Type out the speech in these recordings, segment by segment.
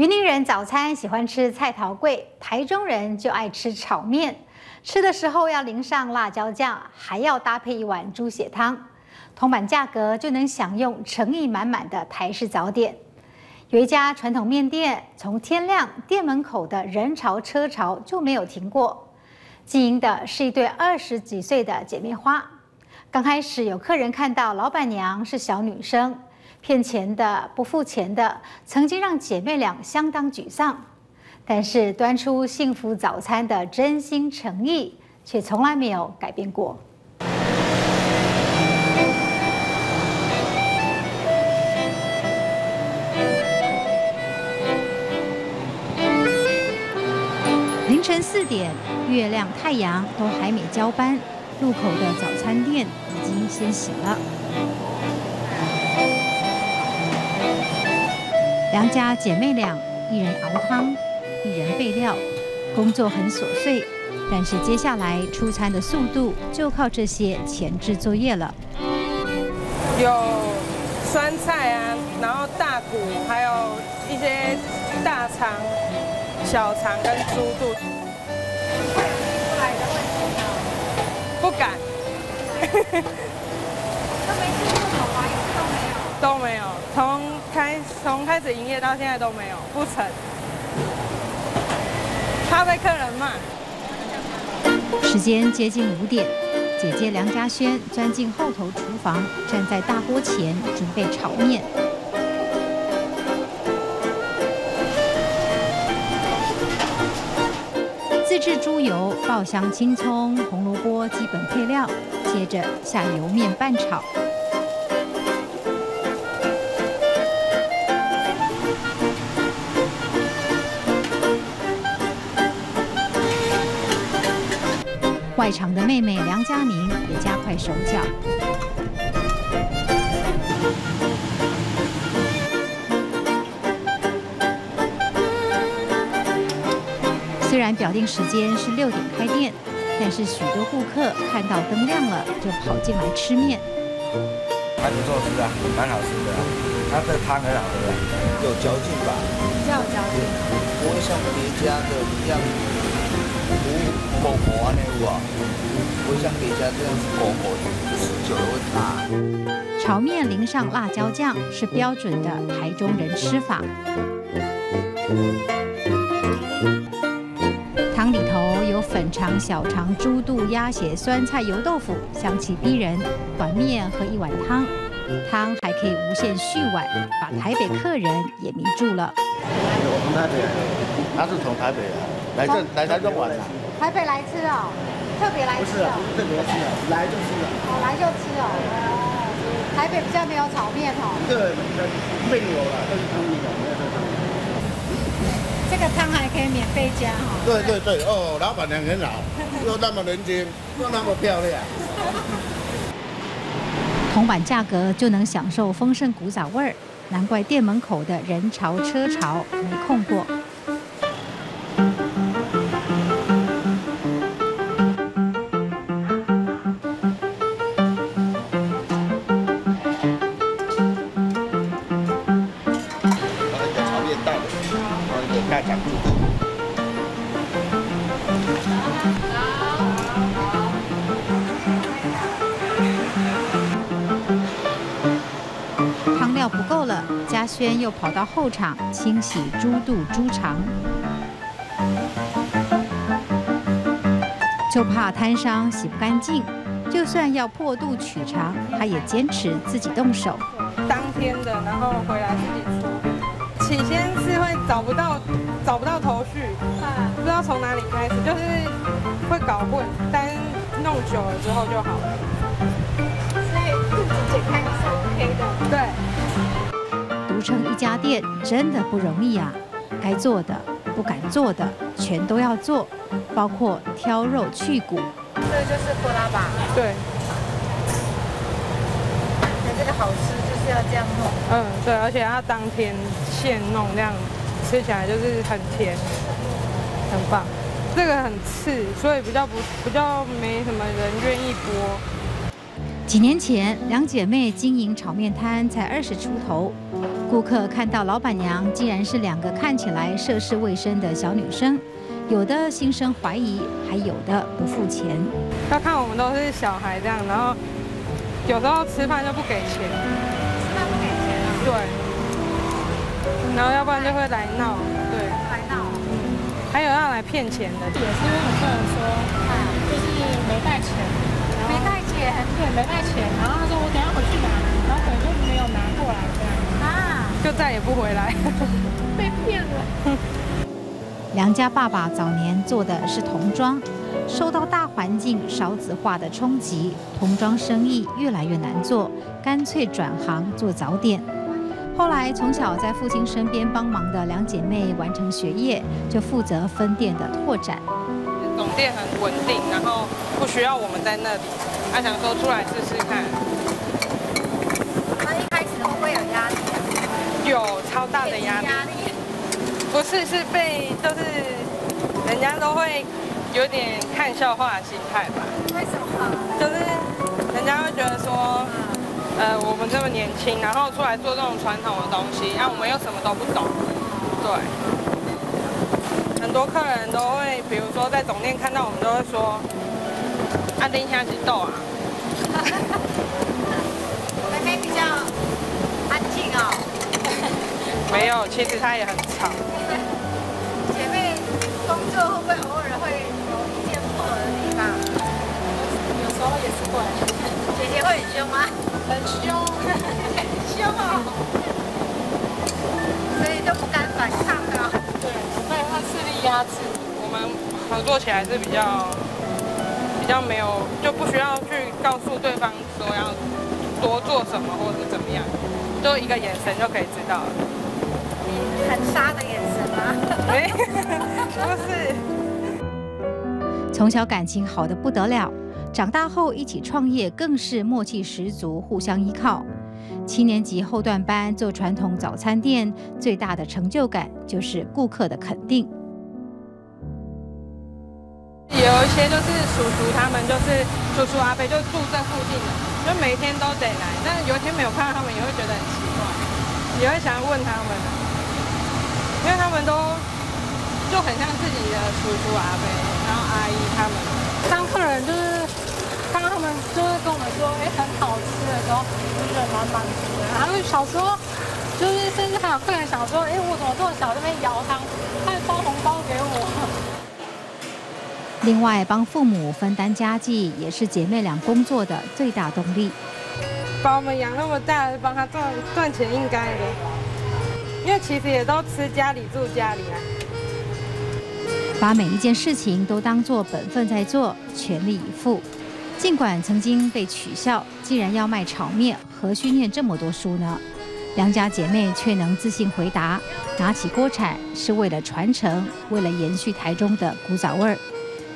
云林人早餐喜欢吃菜头粿，台中人就爱吃炒面。吃的时候要淋上辣椒酱，还要搭配一碗猪血汤，同版价格就能享用诚意满满的台式早点。有一家传统面店，从天亮店门口的人潮车潮就没有停过。经营的是一对20几岁的姐妹花。刚开始有客人看到老板娘是小女生。 骗钱的、不付钱的，曾经让姐妹俩相当沮丧。但是端出幸福早餐的真心诚意，却从来没有改变过。凌晨4点，月亮、太阳都还没交班，路口的早餐店已经先醒了。 梁家姐妹俩，一人熬汤，一人备料，工作很琐碎，但是接下来出餐的速度就靠这些前置作业了。有酸菜啊，然后大骨，还有一些大肠、小肠跟猪肚。不敢。都没吃过炒花油都没有。都没有，从开始营业到现在都没有，不成，怕被客人骂。时间接近5点，姐姐梁家萱钻进后头厨房，站在大锅前准备炒面。自制猪油爆香青葱、红萝卜基本配料，接着下油面拌炒。 外场的妹妹梁嘉宁也加快手脚。虽然表定时间是6点开店，但是许多顾客看到灯亮了就跑进来吃面。还不错吃啊，蛮好吃的啊，它的汤很好喝啊，有嚼劲吧？比较有嚼劲，不会像别家的一样。 狗狗啊，那个，不像别家这样子，狗狗吃久了会大。炒面淋上辣椒酱是标准的台中人吃法。汤里头有粉肠、小肠、猪肚、鸭血、酸菜、油豆腐，香气逼人。碗面和一碗汤，汤还可以无限续碗，把台北客人也迷住了。我从台北来，他是从台北来。 来台中玩啊！台北来吃哦，特别来吃哦。不是，特别吃哦，来就吃了。哦，来就吃哦。台北比较没有炒面哦。对，没有了，都是汤面哦，没有这汤。这个汤还可以免费加哦。对对对，哦，老板娘很好，又那么年轻，又那么漂亮。同碗价格就能享受丰盛古早味儿，难怪店门口的人潮车潮没空过。 汤料不够了，嘉轩又跑到后场清洗猪肚、猪肠，就怕摊商洗不干净，就算要破肚取肠，他也坚持自己动手。当天的，然后回来自己处理。 起先是会找不到头绪，不知道从哪里开始，就是会搞混，但弄久了之后就好了。所以肚子解开是 OK 的。对，独撑一家店真的不容易啊！该做的、不敢做的全都要做，包括挑肉去骨。这个就是拖拉吧？对。这个好吃。 要这样弄，嗯，对，而且它当天现弄，这样吃起来就是很甜，很棒。这个很刺，所以比较没什么人愿意剥。几年前，两姐妹经营炒面摊才20出头，顾客看到老板娘竟然是两个看起来涉世未深的小女生，有的心生怀疑，还有的不付钱。他看我们都是小孩这样，然后有时候吃饭就不给钱，吃饭不给钱啊？对，然后要不然就会来闹，对，来闹。 还有要来骗钱的，也是因为有客人说，啊，就是没带钱，没带钱，对，没带钱。然后他说我等下回去拿，然后我就没有拿过来，这样啊，就再也不回来，被骗了。梁家爸爸早年做的是童装，受到大环境少子化的冲击，童装生意越来越难做，干脆转行做早点。 后来，从小在父亲身边帮忙的两姐妹完成学业，就负责分店的拓展。总店很稳定，然后不需要我们在那里。她想说出来试试看。那一开始会不会有压力？有超大的压力。不是，是被就是人家都会有点看笑话的心态吧？为什么？就是人家会觉得说。 我们这么年轻，然后出来做这种传统的东西，那我们又什么都不懂，对。很多客人都会，比如说在总店看到我们，都会说：“啊，丁香鸡豆啊。”妹妹比较安静哦。没有，其实她也很吵。姐妹工作会不会偶尔会有意见不合的地方？有时候也是会。姐姐会很凶吗？ 很凶，很凶哦，所以都不敢反抗啊。对，所以他势力压制。我们合作起来是比较没有，就不需要去告诉对方说要多做什么或者是怎么样，就一个眼神就可以知道了。你很杀的眼神吗？没，不是。从小感情好得不得了。 长大后一起创业，更是默契十足，互相依靠。7年级后段班做传统早餐店，最大的成就感就是顾客的肯定。有一些就是叔叔他们，就是叔叔阿伯就住这附近的，就每天都得来。但是有一天没有看到他们，也会觉得很奇怪，也会想要问他们，因为他们都就很像自己的叔叔阿伯，然后阿姨他们。当客人就是。 刚刚他们就会跟我们说，哎，很好吃的时候，就觉得蛮满足的。然后小时候，就是甚至还有客人想说，哎，我怎么这么小这边舀汤，还包红包给我。另外，帮父母分担家计也是姐妹俩工作的最大动力。把我们养那么大，帮他赚钱应该的，因为其实也都吃家里住家里啊。把每一件事情都当作本分在做，全力以赴。 尽管曾经被取笑，既然要卖炒面，何须念这么多书呢？梁家姐妹却能自信回答：拿起锅铲是为了传承，为了延续台中的古早味儿。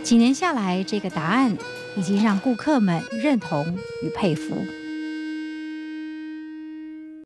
几年下来，这个答案已经让顾客们认同与佩服。